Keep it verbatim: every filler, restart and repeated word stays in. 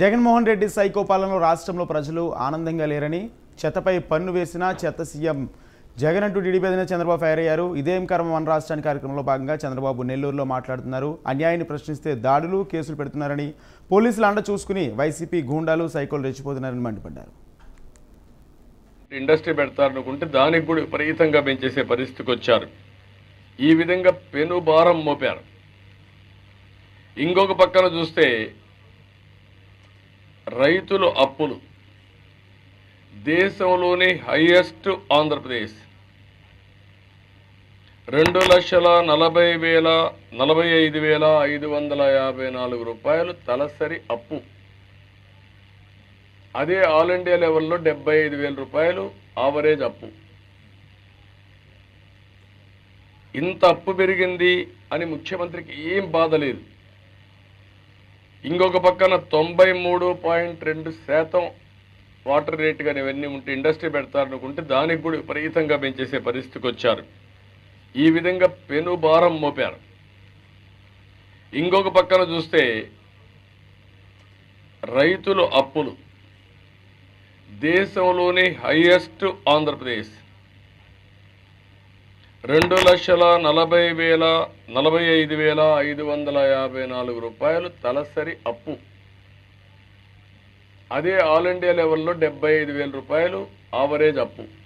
జగన్మోహన్ రెడ్డి సైకోపాలనలో రాష్ట్రంలో ప్రజలు ఆనందంగా లేరని చెత్తపై పన్ను వేసిన చెత్త సీఎం జగన్ అంటూ టీడీపీ అధినేత చంద్రబాబు ఫైర్ అయ్యారు. ఇదేం కర్మ మన రాష్ట్రానికి కార్యక్రమంలో భాగంగా చంద్రబాబు నెల్లూరులో మాట్లాడుతున్నారు. అన్యాయాన్ని ప్రశ్నిస్తే దాడులు కేసులు పెడుతున్నారని పోలీసులు అండ చూసుకుని వైసీపీ గూండాలు సైకోలు రెచ్చిపోతున్నారని మండిపడ్డారు. ఇండస్ట్రీ పెడతారనుకుంటే దానికి కూడా విపరీతంగా పెంచేసే పరిస్థితికి వచ్చారు. ఈ విధంగా పెను భారం మోపారు. ఇంకొక పక్కన చూస్తే రైతుల అప్పులు దేశంలోనే హైయెస్ట్ ఆంధ్రప్రదేశ్ రెండు లక్షల నలభై వేల నలభై ఐదు వేల ఐదు వందల యాభై నాలుగు రూపాయలు తలసరి అప్పు. అదే ఆల్ ఇండియా లెవెల్లో డెబ్బై ఐదు వేల రూపాయలు ఆవరేజ్ అప్పు. ఇంత అప్పు పెరిగింది అని ముఖ్యమంత్రికి ఏం బాధ లేదు. ఇంకొక పక్కన తొంభై మూడు పాయింట్ రెండు శాతం వాటర్ రేటు కానీ ఇవన్నీ ఉంటే ఇండస్ట్రీ పెడతారనుకుంటే దానికి కూడా విపరీతంగా పెంచేసే పరిస్థితికి వచ్చారు. ఈ విధంగా పెను భారం మోపారు. ఇంకొక పక్కన చూస్తే రైతుల అప్పులు దేశంలోనే హైయెస్ట్ ఆంధ్రప్రదేశ్ రెండు లక్షల నలభై వేల నలభై ఐదు వేల ఐదు వందల యాభై నాలుగు రూపాయలు తలసరి అప్పు. అదే ఆల్ ఇండియా లెవెల్లో డెబ్బై ఐదు వేల రూపాయలు ఆవరేజ్ అప్పు.